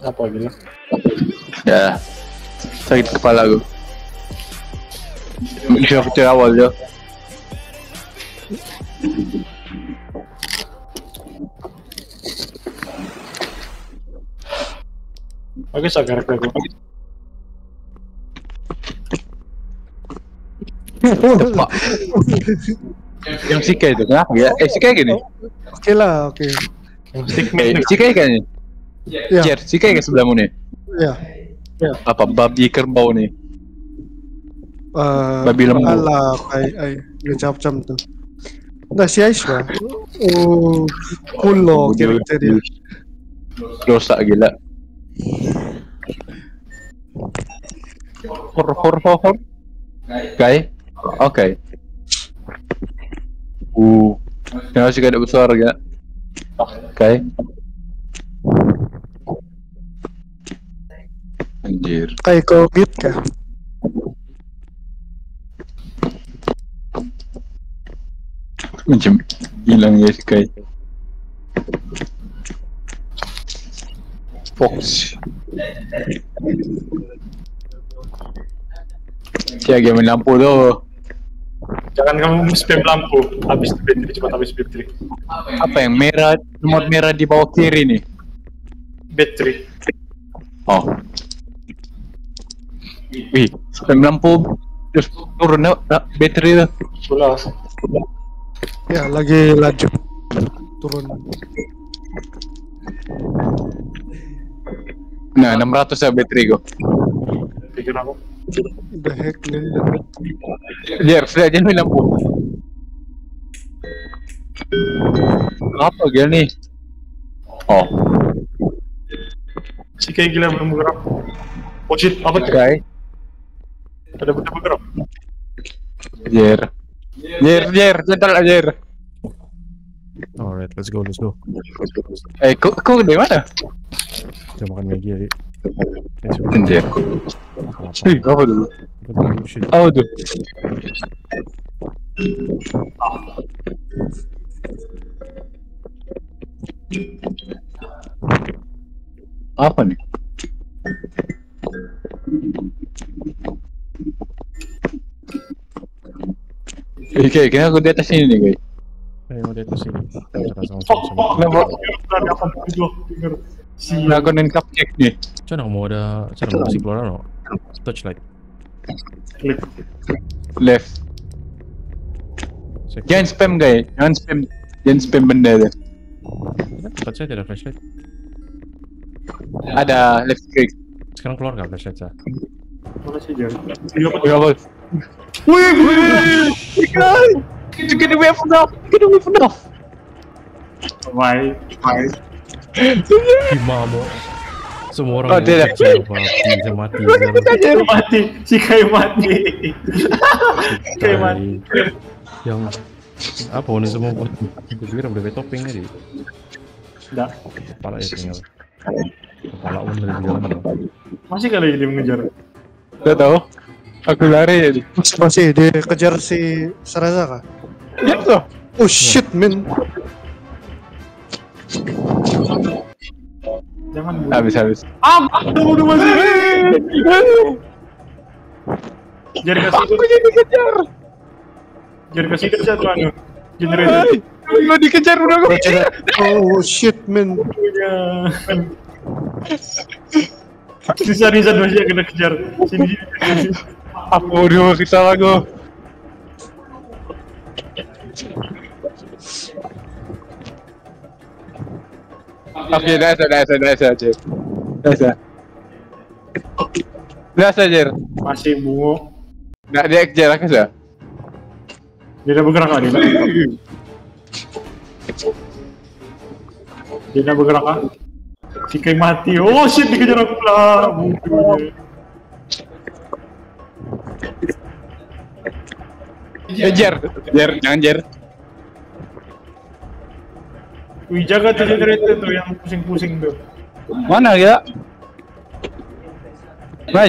Apa gila? Ya, sakit kepala gue. Bisa kecil awal ya. Oke, sagar gue. Yang si kayak itu kenapa ya? Si kayak gini. Oke lah, oke. Si kayak gini. Jer, si kayak sebelahmu nih. Iya. Ya. Apa babi kerbau nih? Babi lembu. Alah, ai ngecap-cap tuh. Enggak si Aisyah. Oh, kulo kira-kira. Dosa gila. Hor. Oke. Okay. Kenapa sih ada besar ya? Oke. Anjir. Kayak COVID kah? Macam hilang ya sih kayak. Fox. Siaga main lampu tuh. Jangan kamu spam lampu. Habis bateri, cepat habis bateri. Apa yang merah, nomor merah di bawah kiri nih? Bateri. Oh. Wih, spam lampu terus turun bateri tuh. Pulas. Ya, lagi lanjut. Turun. Nah, 600 ya bateri gua. Pikir aku the heck nih. Jer, saya aja lampu. Apa gila nih? Oh. Si kayak gila belum bergerak. Oh shit, apa tuh? Okay. Ada benda bergerak. Jer, central Jer. Alright, let's go. Eh, kok dari mana? Kita makan lagi ya. Anjir. Ih, apa dulu? Oh, tuh. Apa nih? Oke, kenapa aku di atas sini nih, guys? Mau di atas sini. Nah, konen cupcake nih. Cana mau ada, cana mau kasih keluar no? Touchlight. Left. Jangan spam guys, jangan spam benda deh. Touchlight ada flashlight. Ada left click. Sekarang keluar nggak flashlight saya? Keluar sih jangan. Wih, guys, get away from now, Why? Gimana? Semua orang mati. Si kayak mati. Yang apa ini semua kira udah topping tadi. Enggak. Kepala ya tinggal. Kepala udah jalan. Masih kali ini mengejar. Enggak tahu. Aku lari ya. Masih dikejar si Sarasa kah? Iya tuh. Oh shit men. Jangan habis. Aduh masih. Jadi kasih itu. Dikejar udah gua. Oh shit men. Sisa masih kena kejar. Sini. Aku udah kita lagu. Oke, udah aja. Masih bungo. Enggak dia kejar aku sudah. Dia udah bergerak kan? Sikai mati. Oh shit, dikejar aku lah. Jer, jangan. Wih, jaga tuh generator tuh yang pusing-pusing tuh. Mana ya?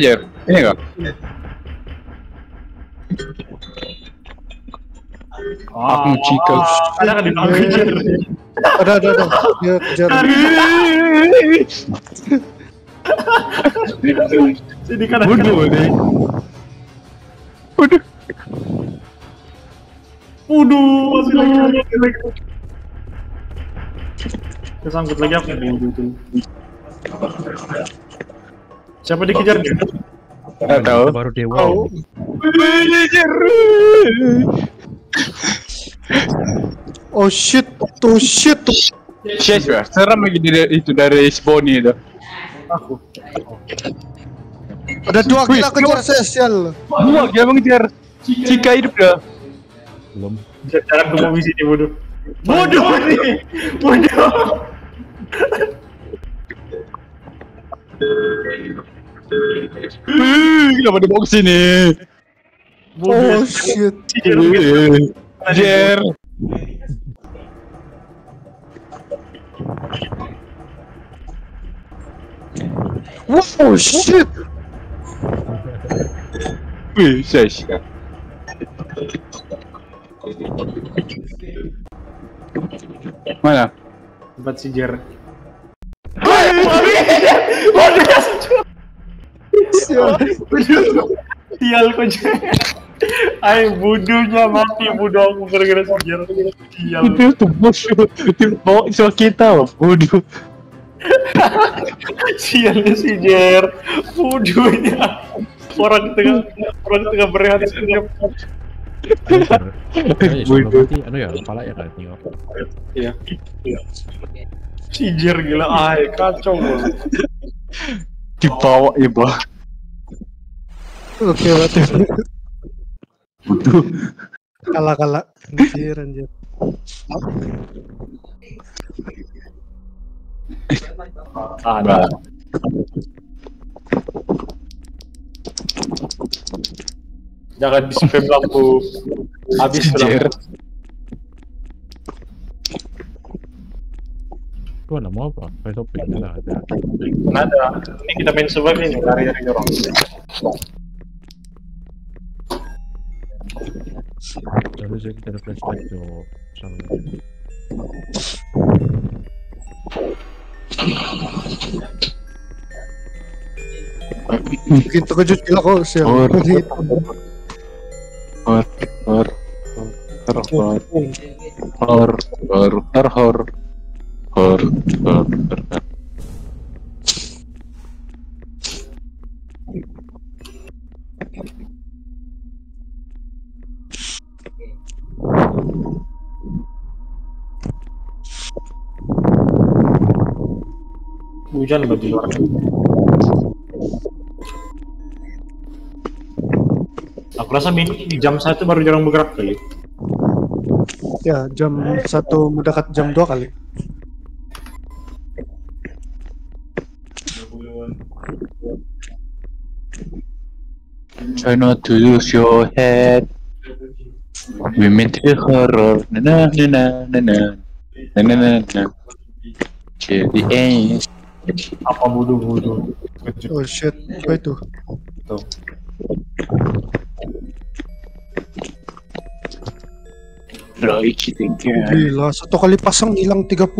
Jer? Ini enggak? Aku cikal. Ada kan di belakang Jer? Ada. Jer. Sini kanan. Waduh, masih lagi. Kesangkut lagi aku gitu. Siapa dikejar nih? Enggak tahu. Baru dewa. Oh shit, tuh shit tuh. Shit, seram lagi itu dari Sboni itu. Aku. Ada dua gila kejar sesial. Dua gila mengejar. Cika hidup dah. Belum. Bisa jalan ke bumi sini bodoh. Bodoh nih. Bodoh. Gila pada box sini. Oh shit. Jer. Oh shit. Wih, saya. Mana? Tempat si Jer. Tial kok Jer. Ay, bodohnya mati bodoh aku gara-gara si Jer. Tial. Itu bodoh. Itu bawa iso kita bodoh. Sialnya si Jer, bodohnya orang tengah berehat setiap. Bodoh. Anu ya, kepala ya kan tinggal. Iya. Si Jer gila, ay kacau banget. Dibawa iba. Oke banget. Bodoh. Kalah. Anjir, anjir. Ada. Jangan di spam lampu. Habis Jer. Tuh ada mau apa? Besok pindah lah. Ada. Ini kita main survive ini lari-lari orang. Terus kita ada flashback tuh. Bikin terkejut gila kok siang. Horror. Hujan bagi luar. Aku rasa mini di jam 1 baru jarang bergerak kali. Ya, jam 1 mendekat jam 2 kali. Try not to lose your head. We meant to horror. Na na na. To the end. Apa bodoh. Oh shit, apa itu? Tuh. Gila, satu kali pasang hilang 30 apa?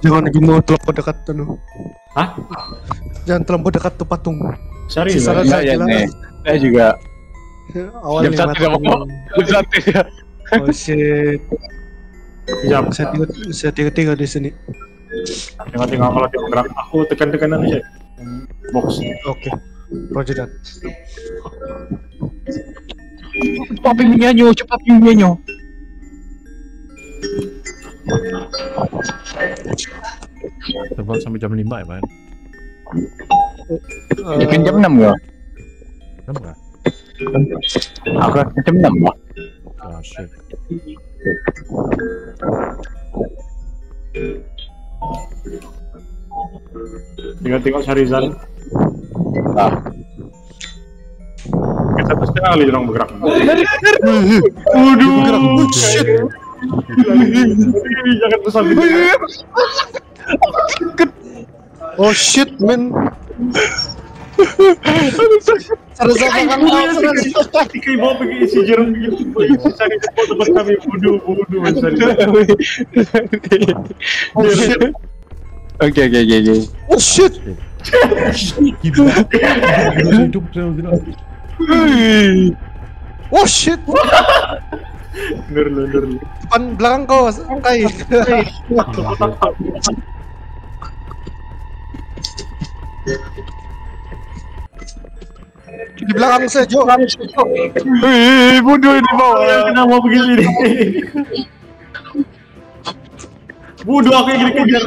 Jangan gimau terlampau dekat tuh. Hah? Jangan terlampau dekat tuh patung. Serius? Saya juga. Awalnya jam 1 tidak mau. Jam 1 ya. Oh shit. Jam 1 tiga di sini. Tengok kalau dia bergerak. Aku tekan aja. Box. Oke. Roger that. Cepat pinginnya, Terbang sampai jam 5 ya, man. Bikin jam 6 ya? Aku jam 6 ya? Oh shit. Tinggal Syarizan. Ah. Kita pasti kali orang bergerak. Waduh, bergerak. Shit. Jangan pesan. Oh shit, man. Queimou porque esse dinheiro não me foi. Sabe de ponta pra cá, voodoo, mas sabe. Ok. Oh shit! Oh shit! Nur. Depan belakang kau, angkai. Di belakang saya, Jo. Hei, bodoh di bawah. Kenapa mau begini nih? Bodoh aku yang dikejar.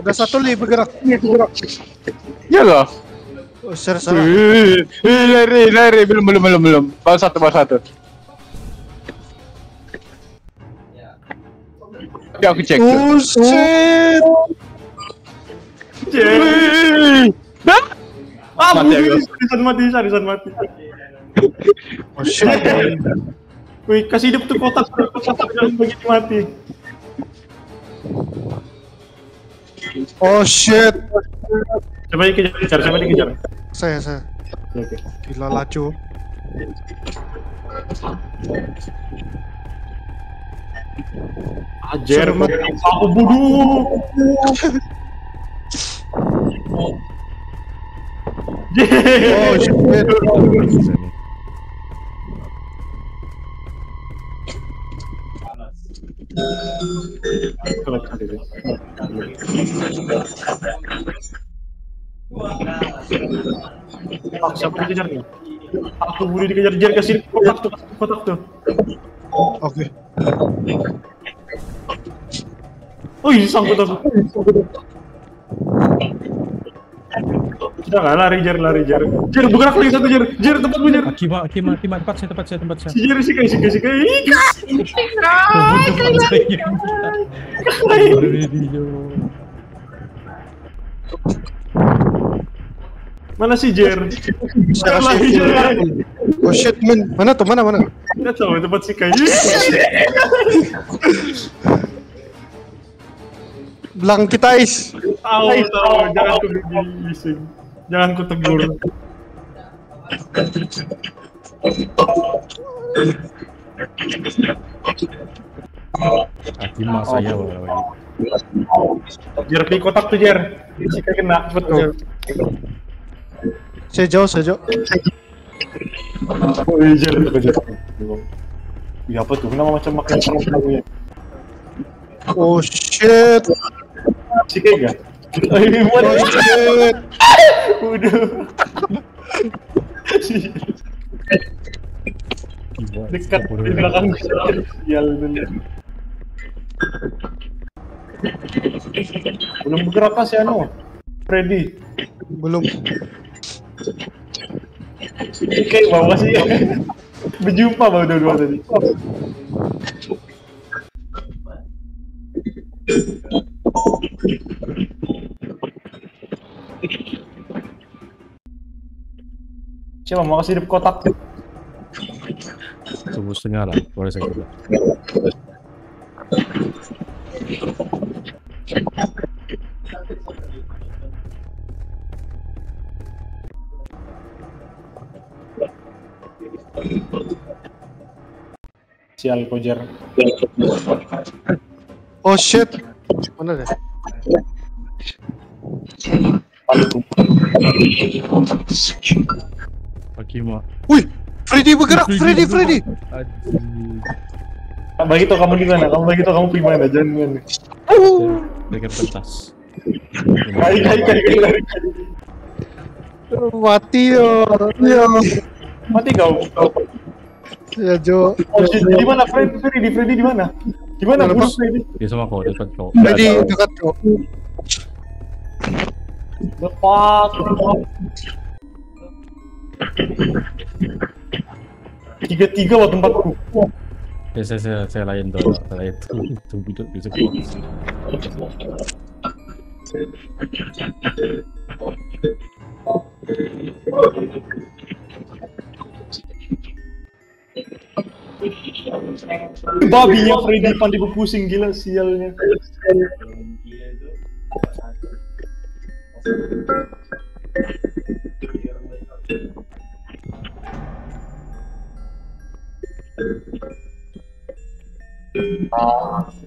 Ada satu lagi bergerak. Iyalah. Oh, serasa. Lari. Belum. Baru satu. Ya, aku cek. Oh shit. Mati. Oh shit. Wih, kasih hidup tuh kotak jangan begitu mati. Oh shit. Coba dikejar. Saya. Oke. Gila lacu. Ajar aku bodoh. Oh shit. Siapa dikejar nih? Aku bodoh dikejar-kejar kasih kotak tuh. Oke. Wih, sangkut aku. Kita nggak lari, Jer, bergerak lagi satu, Jer, tempatmu, Jer. Akibat, tempat saya. Si Jer. Mana si Jer? Oh shit, men. Mana? Kita coba tempat si Kai. Belang kita is. Tahu, jangan ku bising. Jangan ku tegur. Aki mas saya. Jer di kotak tuh, Jer. Jika kena betul. Sejauh. Oh, Jer. Ya apa tuh? Kenapa macam makan kamu ya? Oh shit. Cikega. Buat. Udah. Dekat di belakang sial bener. Belum bergerak si Ano. Freddy. Belum. Cikega bawa sih. Berjumpa baru dua-dua tadi. Coba mau kasih hidup kotak. Tunggu setengah lah, boleh saya coba. Sial kojer. Oh shit. Mana deh? Pakima. Wih, Freddy bergerak. Bagi tau kamu gimana? Kamu gimana? Jangan gimana. Dekat pentas. Lari. Mati kau. Ya Jo. Oh shit, di mana Freddy di mana? Gimana burus ini? Dia sama kau, dekat kau. Lepas. 3-3 waktu 4-ku. Ya saya lain dulu. Saya itu hidup bisa keluar. Babinya Freddy Pandi pusing gila sialnya.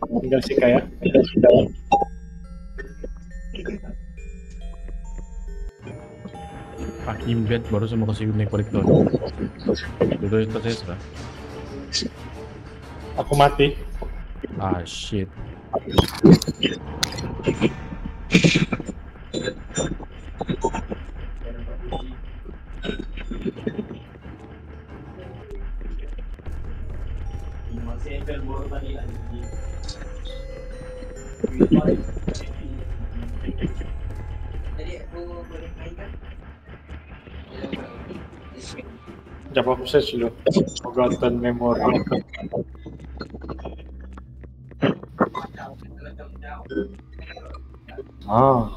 Tinggal sih kayak tinggal sudah. Hakim bed baru sama kasih naik korek-korek. Dulu itu terserah. Aku mati. Ah shit. Siapa obses lo? Forgotten memory. Ah.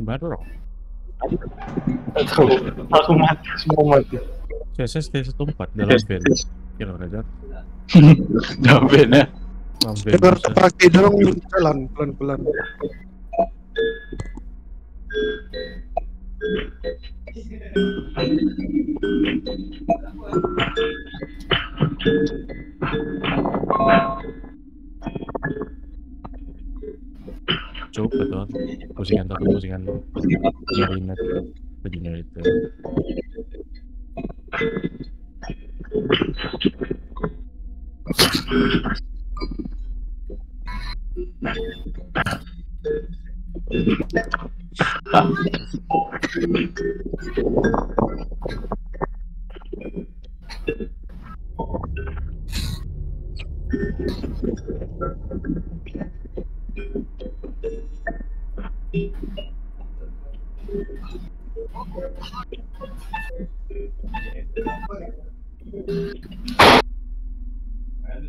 Baru. Aku mati, semua mati. CSS T14 dalam band. Kira aja. Dalam band ya. Kita harus pakai dorong jalan pelan-pelan. Coba tuh, pusingan begini itu.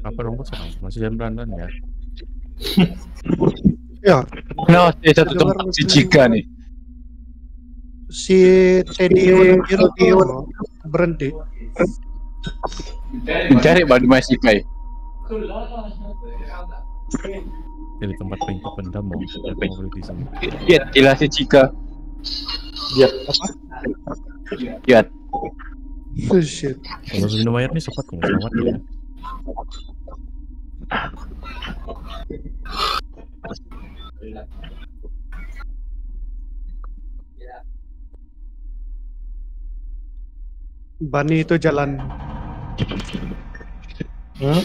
Apa dong masih jam berandan ya? Ya. Nah, satu tempat si Cika nih. Si Tedion berhenti. Mencari badu masih kai. Jadi tempat pengen pendam mau beli di sana. Lihat, ilah si Cika. Lihat apa? Lihat. Oh shit. Kalau minum air nih sempat nggak selamat ya. Bani itu jalan. Huh?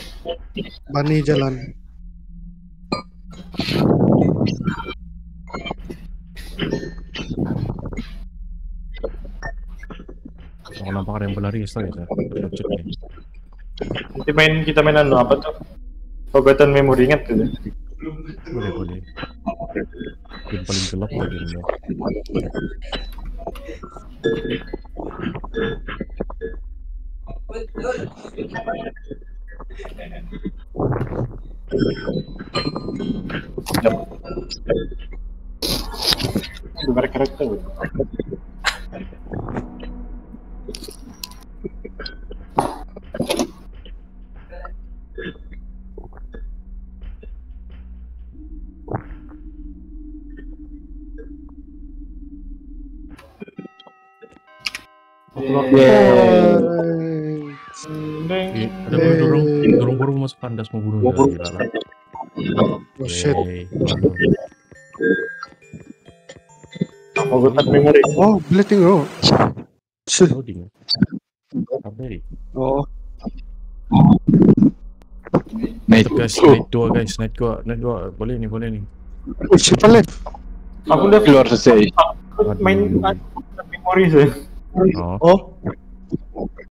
Bani jalan. Kalau nampak ada yang berlari, istilahnya nanti main kita mainan lo apa tuh? Obatan memori ingat tuh. Boleh. Yang paling gelap lagi ini. Luar karakter. Dorong burung masuk kandas mau bunuh dari dalam. Oh shit. Obat memori. Oh, bleeding roll. Loading. Update. Oh. Night guys, night gua. Boleh nih. Siapa left? Aku udah keluar selesai. Main memori sih. Oh.